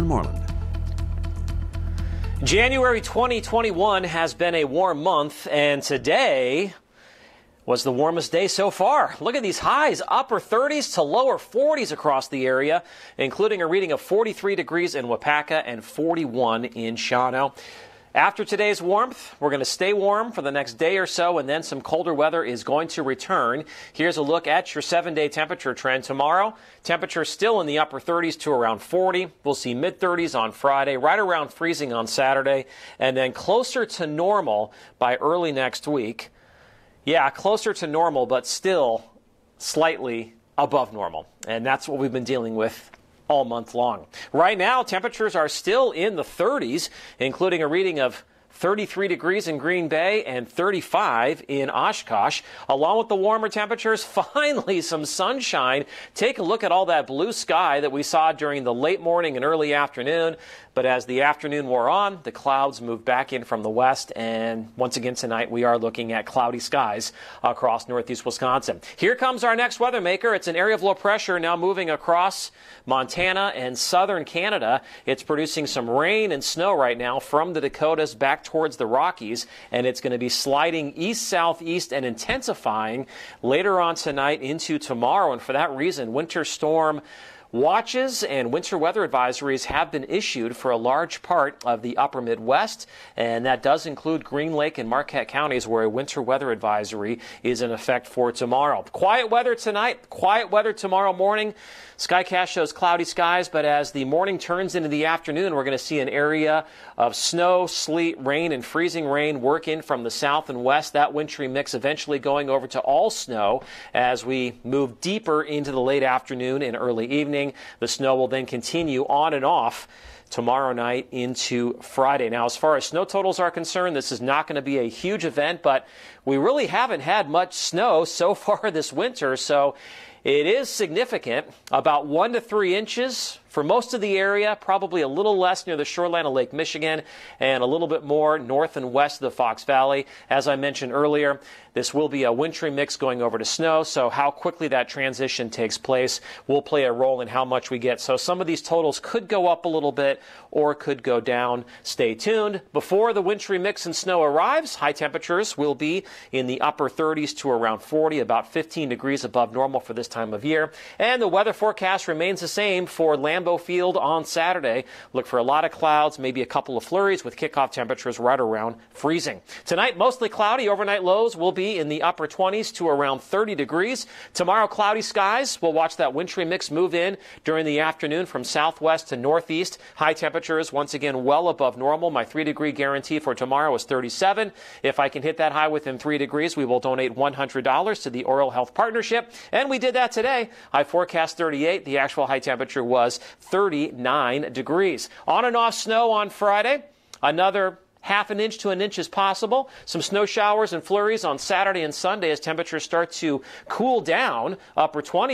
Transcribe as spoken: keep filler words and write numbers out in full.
Moreland. January twenty twenty-one has been a warm month, and today was the warmest day so far. Look at these highs, upper thirties to lower forties across the area, including a reading of forty-three degrees in Wapaka and forty-one in Shawano. After today's warmth, we're going to stay warm for the next day or so, and then some colder weather is going to return. Here's a look at your seven-day temperature trend. Tomorrow, temperature still in the upper thirties to around forty. We'll see mid-thirties on Friday, right around freezing on Saturday, and then closer to normal by early next week. Yeah, closer to normal, but still slightly above normal, and that's what we've been dealing with all month long. Right now, temperatures are still in the thirties, including a reading of thirty-three degrees in Green Bay and thirty-five in Oshkosh. Along with the warmer temperatures, finally some sunshine. Take a look at all that blue sky that we saw during the late morning and early afternoon. But as the afternoon wore on, the clouds moved back in from the west. And once again tonight, we are looking at cloudy skies across northeast Wisconsin. Here comes our next weather maker. It's an area of low pressure now moving across Montana and southern Canada. It's producing some rain and snow right now from the Dakotas back towards the Rockies, and it's going to be sliding east southeast and intensifying later on tonight into tomorrow. And for that reason, winter storm watches and winter weather advisories have been issued for a large part of the upper Midwest, and that does include Green Lake and Marquette counties, where a winter weather advisory is in effect for tomorrow. Quiet weather tonight, quiet weather tomorrow morning. Skycast shows cloudy skies, but as the morning turns into the afternoon, we're going to see an area of snow, sleet, rain, and freezing rain work in from the south and west. That wintry mix eventually going over to all snow as we move deeper into the late afternoon and early evening. The snow will then continue on and off tomorrow night into Friday. Now, as far as snow totals are concerned, this is not going to be a huge event, but we really haven't had much snow so far this winter, so it is significant, about one to three inches for most of the area, probably a little less near the shoreline of Lake Michigan and a little bit more north and west of the Fox Valley. As I mentioned earlier, this will be a wintry mix going over to snow, so how quickly that transition takes place will play a role in how much we get. So some of these totals could go up a little bit or could go down. Stay tuned. Before the wintry mix and snow arrives, high temperatures will be in the upper thirties to around forty, about fifteen degrees above normal for this time of year. And the weather forecast remains the same for Lambeau Field on Saturday. Look for a lot of clouds, maybe a couple of flurries, with kickoff temperatures right around freezing. Tonight, mostly cloudy. Overnight lows will be in the upper twenties to around thirty degrees. Tomorrow, cloudy skies. We'll watch that wintry mix move in during the afternoon from southwest to northeast. High temperatures, once again, well above normal. My three-degree guarantee for tomorrow is thirty-seven. If I can hit that high within three degrees, we will donate one hundred dollars to the Oral Health Partnership. And we did that today. I forecast thirty-eight. The actual high temperature was thirty-nine degrees. On and off snow on Friday. Another half an inch to an inch is possible. Some snow showers and flurries on Saturday and Sunday as temperatures start to cool down. Upper twenties.